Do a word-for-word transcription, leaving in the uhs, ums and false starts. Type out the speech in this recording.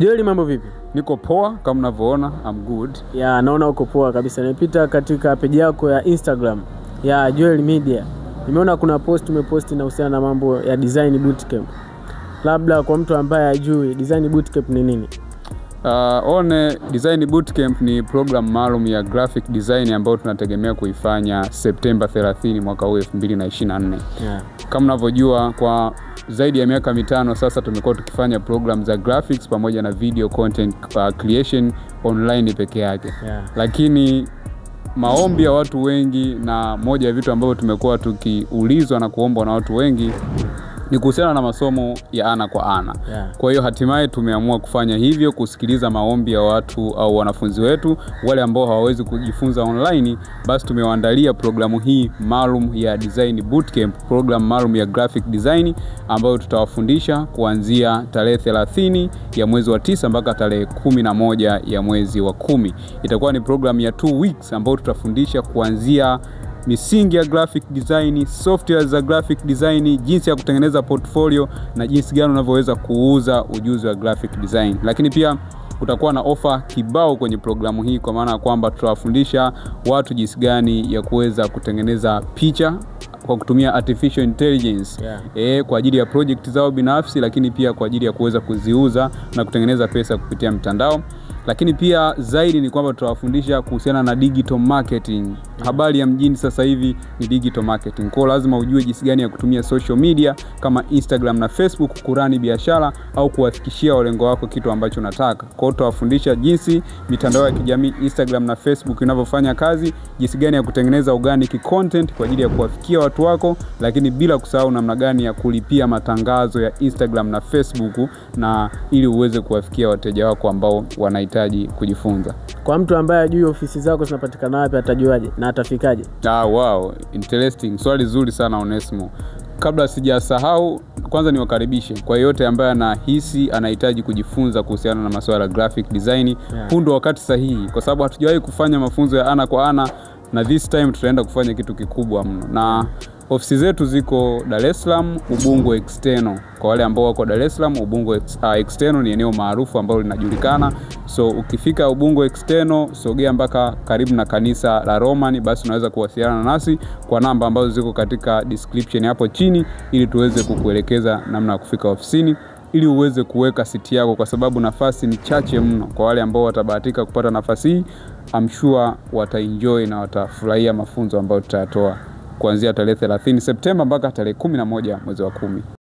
Joel, mambo vipi? Niko poa kama unavyoona, I'm good. Yeah, naona uko poa kabisa. Nilipita katika page yako ya Instagram ya Joel Media. Nimeona kuna post umeposti na uhusiana na mambo ya design bootcamp. Labda kwa mtu ambaye hajui design bootcamp ni nini? Uh, one design bootcamp ni program maalum ya graphic design ambayo tunategemea kuifanya September thelathini mwaka huu elfu mbili na ishirini na nne. Yeah. Kama unavyojua kwa zaidi ya miaka mitano sasa tumekuwa tukifanya program za graphics pamoja na video content uh, creation online peke yake. Yeah. Lakini maombi ya watu wengi na moja ya vitu ambavyo tumekuwa tukiulizwa na kuomba na watu wengi ni kuhusiana na masomo ya ana kwa ana. Yeah. Kwa hiyo hatimaye tumeamua kufanya hivyo, kusikiliza maombi ya watu au wanafunzi wetu wale ambao hawawezi kujifunza online, basi tumewaandalia programu hii maalum ya design bootcamp, programu maalum ya graphic design ambayo tutawafundisha kuanzia tarehe thelathini ya mwezi wa tisa mpaka tarehe kumi na moja ya mwezi wa kumi. Itakuwa ni programu ya two weeks ambayo tutafundisha kuanzia misingi ya graphic design, software za graphic design, jinsi ya kutengeneza portfolio na jinsi gani unavyoweza kuuza ujuzi wa graphic design. Lakini pia utakuwa na ofa kibao kwenye programu hii, kwa maana kwamba tutawafundisha watu jinsi gani ya kuweza kutengeneza picha kwa kutumia artificial intelligence, yeah. E, kwa ajili ya project zao binafsi, lakini pia kwa ajili ya kuweza kuziuza na kutengeneza pesa kupitia mtandao. Lakini pia zaidi ni kwamba tutawafundisha kuhusiana na digital marketing. Habari ya mjini sasa hivi ni digital marketing. Kwa lazima ujue jinsi gani ya kutumia social media kama Instagram na Facebook kurani biashara au kuwafikishia walengo wako kitu ambacho unataka. Kwa tutawafundisha jinsi mitandao ya kijamii Instagram na Facebook inavyofanya kazi, jinsi gani ya kutengeneza organic content kwa ajili ya kuwafikia watu wako, lakini bila kusahau namna gani ya kulipia matangazo ya Instagram na Facebook na ili uweze kuwafikia wateja wako ambao wanaita kujifunza. Kwa mtu ambaye hajui ofisi zako zinapatikana wapi, atajuaje na atafikaje? Ah, wow, interesting. Swali zuri sana Onesmo. Kabla sijasahau, kwanza niwakaribishe kwa yote ambaye anahisi anahitaji kujifunza kuhusiana na masuala ya graphic design, yeah. Huu ndio wakati sahihi kwa sababu hatujawahi kufanya mafunzo ya ana kwa ana na this time tutaenda kufanya kitu kikubwa mno. Na ofisi zetu ziko Dar es Salaam, Ubungo External. Kwa wale ambao wako Dar es Salaam, Ubungo uh, External ni eneo maarufu ambalo linajulikana. So ukifika Ubungo External, sogea mpaka karibu na kanisa la Roman, basi unaweza kuwasiliana nasi kwa namba ambazo ziko katika description hapo chini ili tuweze kukuelekeza namna ya kufika ofisini, ili uweze kuweka siti yako kwa sababu nafasi ni chache mno. Kwa wale ambao watabahatika kupata nafasi hii, I'm sure wataenjoy na watafurahia mafunzo ambayo tutatoa kuanzia tarehe thelathini Septemba mpaka tarehe kumi na moja mwezi wa kumi.